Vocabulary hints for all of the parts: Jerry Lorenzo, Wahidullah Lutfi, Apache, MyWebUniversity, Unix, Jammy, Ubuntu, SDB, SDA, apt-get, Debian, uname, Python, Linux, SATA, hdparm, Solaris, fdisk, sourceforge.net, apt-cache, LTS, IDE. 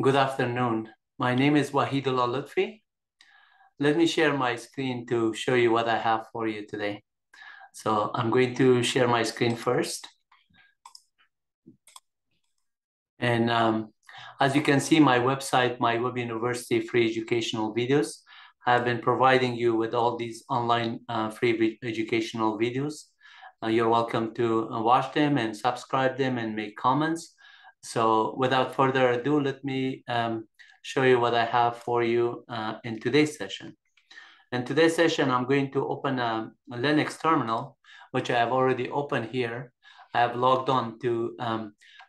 Good afternoon. My name is Wahidullah Lutfi. Let me share my screen to show you what I have for you today. So I'm going to share my screen first. And as you can see, my website, MyWebUniversity free educational videos. I've been providing you with all these online free educational videos. You're welcome to watch them and subscribe them and make comments. So without further ado, let me show you what I have for you in today's session. In today's session, I'm going to open a Linux terminal, which I have already opened here. I have logged on to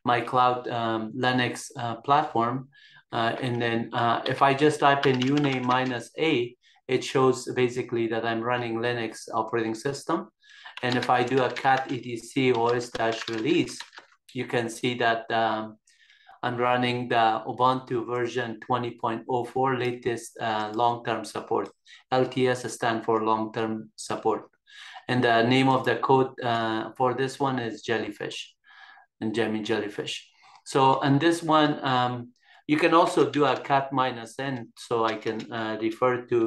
my cloud Linux platform. And then if I just type in uname -a, it shows basically that I'm running Linux operating system. And if I do a cat etc os-release, you can see that I'm running the Ubuntu version 20.04 latest long-term support. LTS stands for long-term support. And the name of the code for this one is Jellyfish, and Jammy Jellyfish. So in this one, you can also do a cat -n, so I can refer to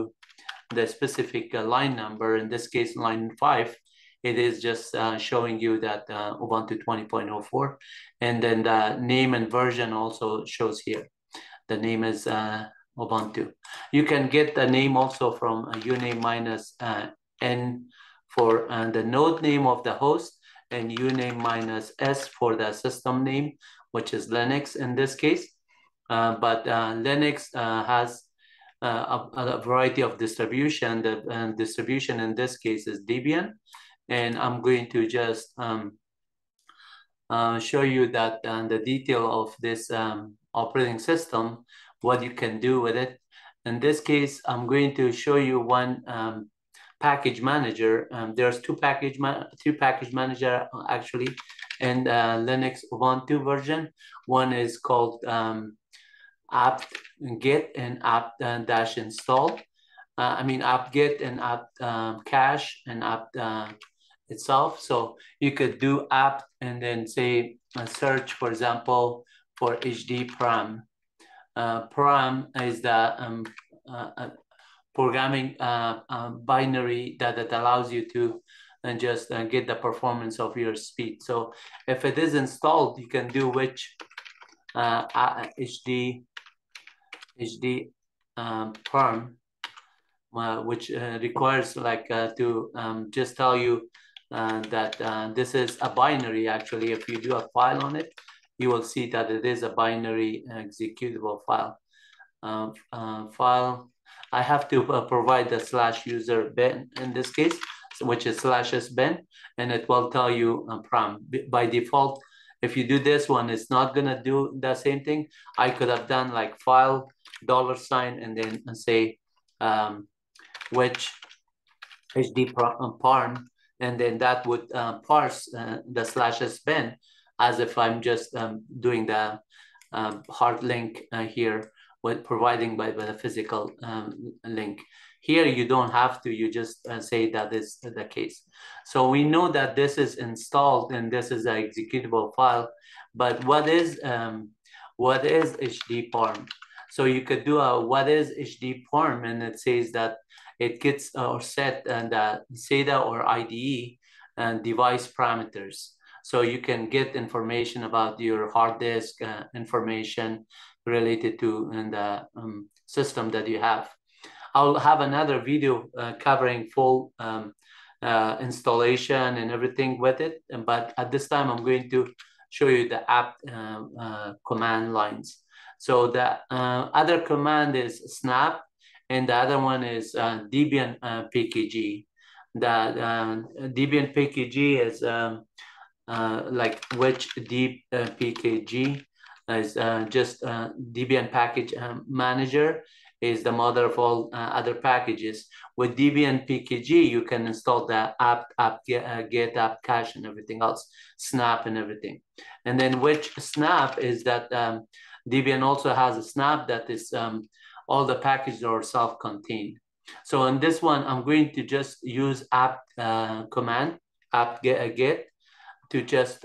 the specific line number, in this case, line 5. It is just showing you that Ubuntu 20.04. And then the name and version also shows here. The name is Ubuntu. You can get the name also from uname -n for the node name of the host and uname -s for the system name, which is Linux in this case. But Linux has a variety of distribution. The distribution in this case is Debian. And I'm going to just show you that the detail of this operating system, what you can do with it. In this case, I'm going to show you one package manager. There's two package managers actually in Linux Ubuntu version. One is called apt-get and apt-install. apt-get and apt-cache and apt itself. So you could do apt and then say a search, for example, for hdparm. Parm is the programming binary that allows you to just get the performance of your speed. So if it is installed, you can do which parm, which requires like to just tell you that this is a binary. Actually, if you do a file on it, you will see that it is a binary executable file. I have to provide the /user bin in this case, which is /sbin, and it will tell you prom. By default, if you do this one, it's not gonna do the same thing. I could have done like file $, and then say which hdparm, and then that would parse the /sbin as if I'm just doing the hard link here with providing by the physical link. Here you don't have to, you just say that is the case. So we know that this is installed and this is the executable file, but what is hdparm? So you could do a what is hdparm, and it says that it gets or set and SATA or IDE and device parameters. So you can get information about your hard disk, information related to the system that you have. I'll have another video covering full installation and everything with it. But at this time, I'm going to show you the apt command lines. So the other command is snap, and the other one is Debian pkg. The Debian pkg is like which deep pkg is just Debian package manager is the mother of all other packages. With Debian pkg, you can install the apt-get, apt-cache, and everything else, snap and everything. And then which snap is that Debian also has a snap that is all the packages are self-contained. So in this one, I'm going to just use apt command, apt-get, to just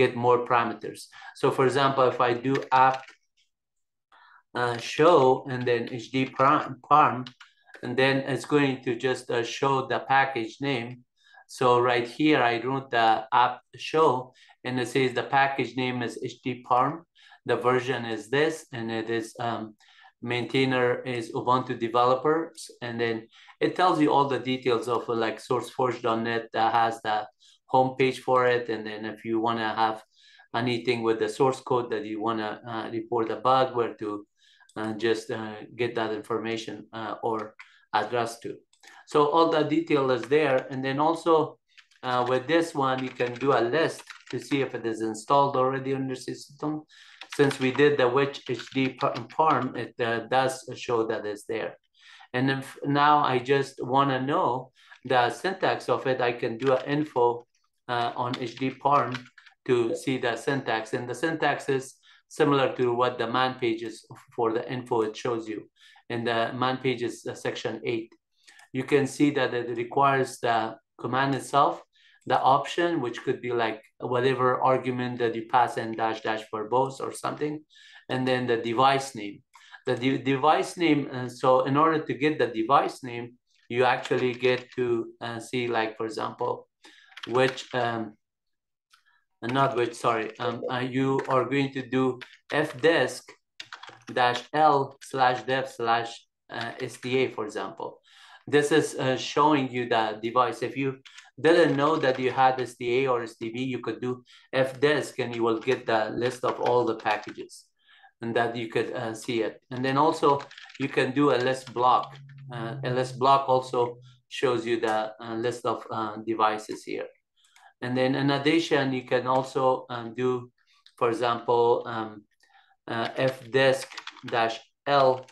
get more parameters. So for example, if I do apt show and then hdparm, and then it's going to just show the package name. So right here, I wrote the app show, and it says the package name is hdparm. The version is this, and it is maintainer is Ubuntu developers. And then it tells you all the details of like sourceforge.net that has the homepage for it. And then if you want to have anything with the source code that you want to report a bug, where to just get that information or address to. So all the detail is there. And then also with this one, you can do a list to see if it is installed already on your system. Since we did the which hdparm, it does show that it's there. And if now I just want to know the syntax of it, I can do an info on hdparm to see the syntax. And the syntax is similar to what the man pages for the info it shows you. In the man pages section 8, you can see that it requires the command itself, the option, which could be like whatever argument that you pass in --verbose or something, and then the device name. The device name, and so in order to get the device name, you actually get to see, like, for example, which, not which, sorry, you are going to do fdisk -l/dev/SDA, for example. This is showing you the device. If you didn't know that you had SDA or SDB, you could do fdisk and you will get the list of all the packages, and that you could see it. And then also you can do a list block. A list block also shows you the list of devices here. And then in addition, you can also do, for example, fdisk -l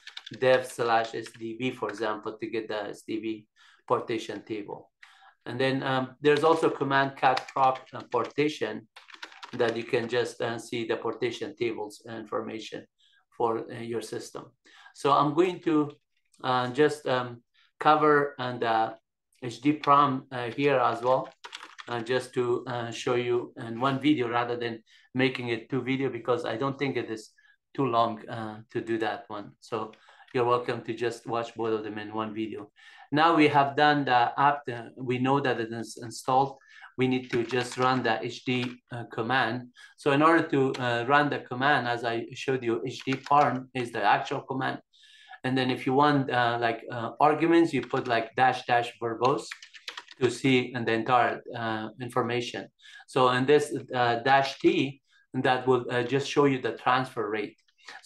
dev/SDB, for example, to get the SDB partition table. And then there's also command cat prop partition that you can just see the partition tables information for your system. So I'm going to just cover and hdparm here as well, just to show you in one video rather than making it two video, because I don't think it is too long to do that one. So you're welcome to just watch both of them in one video. Now we have done the app. We know that it is installed. We need to just run the hd command. So in order to run the command, as I showed you, hdparm is the actual command. And then if you want like arguments, you put like --verbose to see the entire information. So in this -t, that will just show you the transfer rate.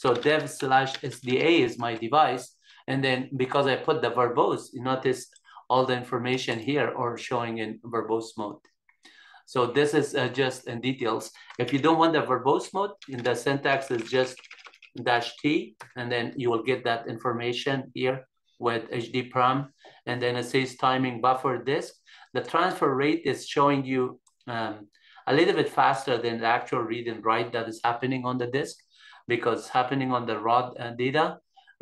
So dev/SDA is my device. And then because I put the verbose, you notice all the information here or showing in verbose mode. So this is just in details. If you don't want the verbose mode, in the syntax is just -t, and then you will get that information here with hdparm. And then it says timing buffer disk. The transfer rate is showing you a little bit faster than the actual read and write that is happening on the disk, because it's happening on the raw data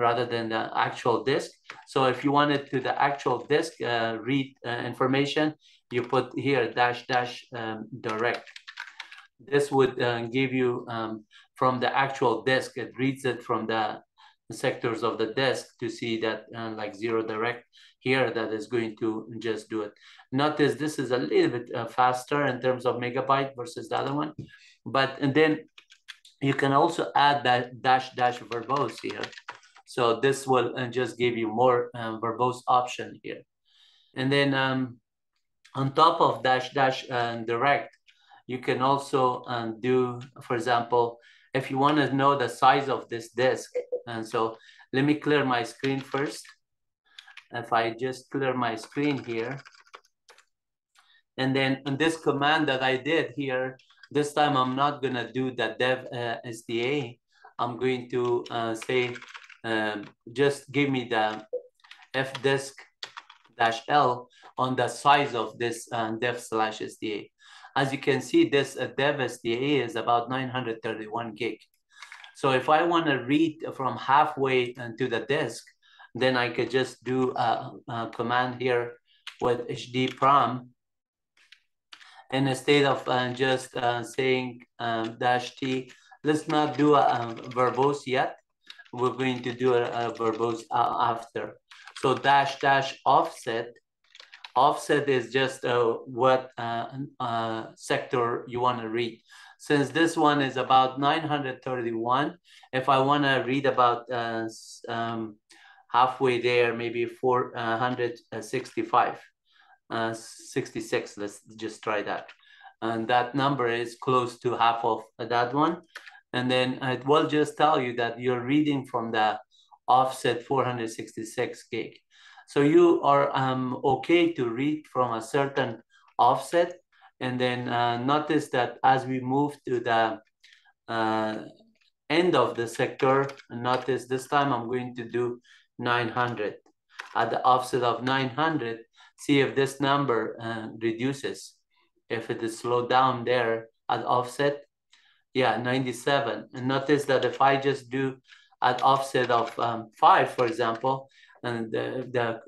rather than the actual disk. So if you wanted to the actual disk read information, you put here -direct. This would give you from the actual disk, it reads it from the sectors of the disk to see that like 0 direct here, that is going to just do it. Notice this is a little bit faster in terms of megabyte versus the other one. But and then you can also add that -verbose here. So this will just give you more verbose option here. And then on top of -direct, you can also do, for example, if you want to know the size of this disk. And so let me clear my screen first. If I just clear my screen here, and then in this command that I did here, this time I'm not going to do the dev SDA. I'm going to say, just give me the fdisk -l on the size of this dev/SDA. As you can see, this dev SDA is about 931 gig. So if I want to read from halfway to the disk, then I could just do a command here with hdparm. And instead of just saying -t, let's not do a verbose yet. we're going to do a verbose after. So dash dash offset. Offset is just what sector you want to read. Since this one is about 931, if I want to read about halfway there, maybe 465, 66, let's just try that. And that number is close to half of that one. And then it will just tell you that you're reading from the offset 466 gig. So you are okay to read from a certain offset. And then notice that as we move to the end of the sector, notice this time I'm going to do 900. At the offset of 900, see if this number reduces. If it is slowed down there at offset, yeah, 97. And notice that if I just do at offset of 5, for example, and the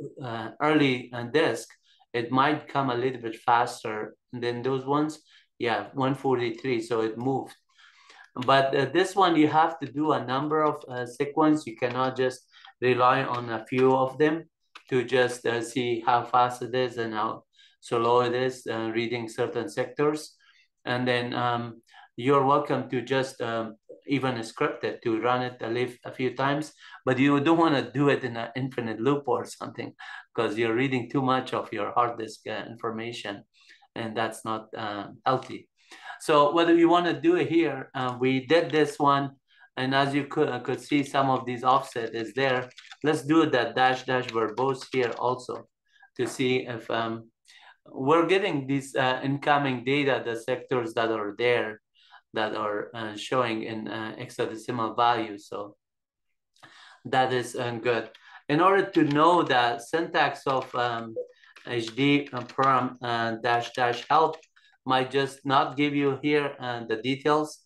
early disk, it might come a little bit faster than those ones. Yeah, 143, so it moved. But this one, you have to do a number of sequence. You cannot just rely on a few of them to just see how fast it is and how slow it is reading certain sectors. And then you're welcome to just even script it, to run it a few times, but you don't want to do it in an infinite loop or something, because you're reading too much of your hard disk information, and that's not healthy. So what do you want to do here? We did this one, and as you could see, some of these offset is there. Let's do that dash dash verbose here also to see if we're getting these incoming data, the sectors that are there, that are showing in hexadecimal value. So that is good. In order to know the syntax of hdparm dash dash help, might just not give you here the details,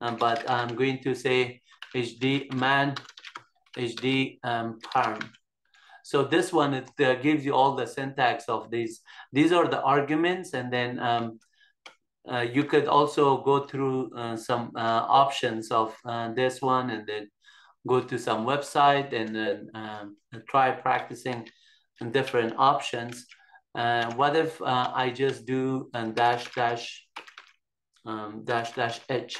but I'm going to say hdman hdparm. So this one, it gives you all the syntax of these. These are the arguments, and then you could also go through some options of this one, and then go to some website and then try practicing different options. What if I just do and dash dash dash dash h?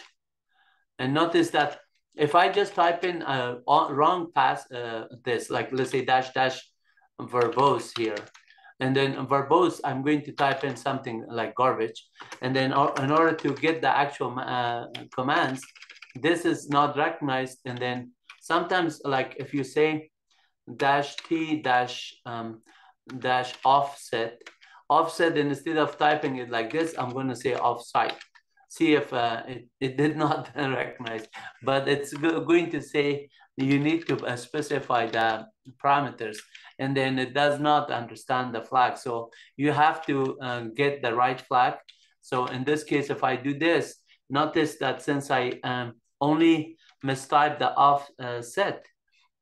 And notice that if I just type in a wrong pass, this, like let's say dash dash verbose here, and then verbose, I'm going to type in something like garbage. And then in order to get the actual commands, this is not recognized. And then sometimes, like if you say dash t dash dash offset, and instead of typing it like this, I'm going to say offsite. See if it did not recognize, but it's going to say you need to specify the parameters, and then it does not understand the flag. So you have to get the right flag. So in this case, if I do this, notice that since I only mistyped the offset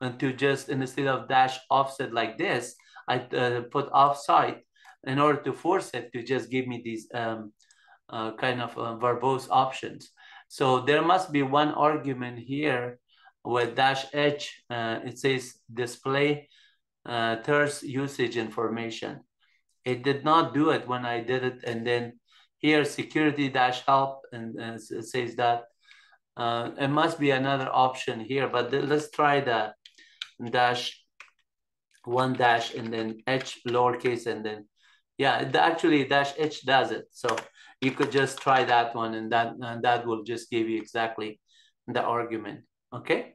and to just, instead of dash offset like this, I put offsite in order to force it to just give me these kind of verbose options. So there must be one argument here with dash h, it says display thirst usage information. It did not do it when I did it. And then here security dash help, and it says that it must be another option here, but let's try the dash one dash and then h lowercase, and then yeah, actually dash h does it. So you could just try that one, and that will just give you exactly the argument. Okay,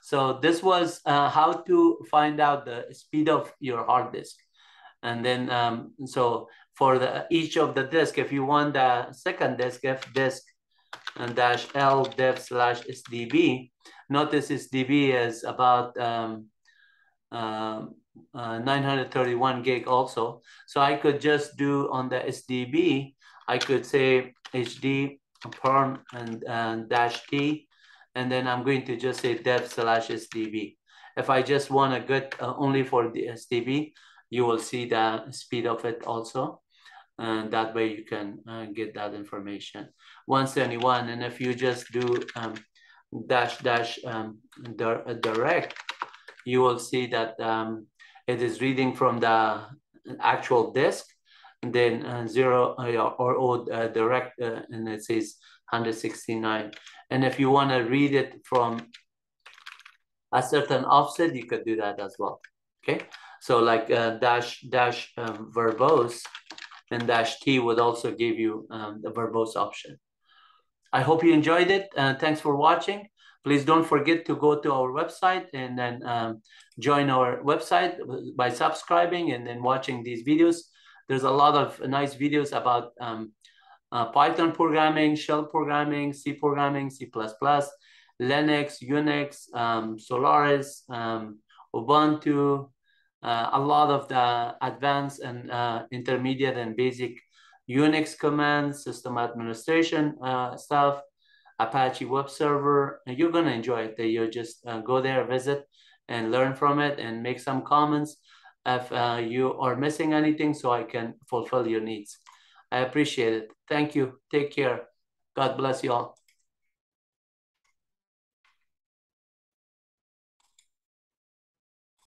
so this was how to find out the speed of your hard disk. And then, so for each of the disk, if you want the second disk, fdisk and dash l dev slash SDB, notice SDB is about 931 gig also. So I could just do on the SDB, I could say hdparm and dash t, and then I'm going to just say dev slash SDB. If I just want a good only for the SDB, you will see the speed of it also. And that way you can get that information, 171. And if you just do --direct, you will see that it is reading from the actual disk, and then direct, and it says 169. And if you want to read it from a certain offset, you could do that as well. Okay, so like verbose and -t would also give you the verbose option. I hope you enjoyed it. Thanks for watching. Please don't forget to go to our website and then join our website by subscribing and then watching these videos. There's a lot of nice videos about Python programming, shell programming, C programming, C++, Linux, Unix, Solaris, Ubuntu, a lot of the advanced and intermediate and basic Unix commands, system administration stuff, Apache web server. You're gonna enjoy it. You just go there, visit and learn from it and make some comments if you are missing anything so I can fulfill your needs. I appreciate it. Thank you. Take care. God bless you all.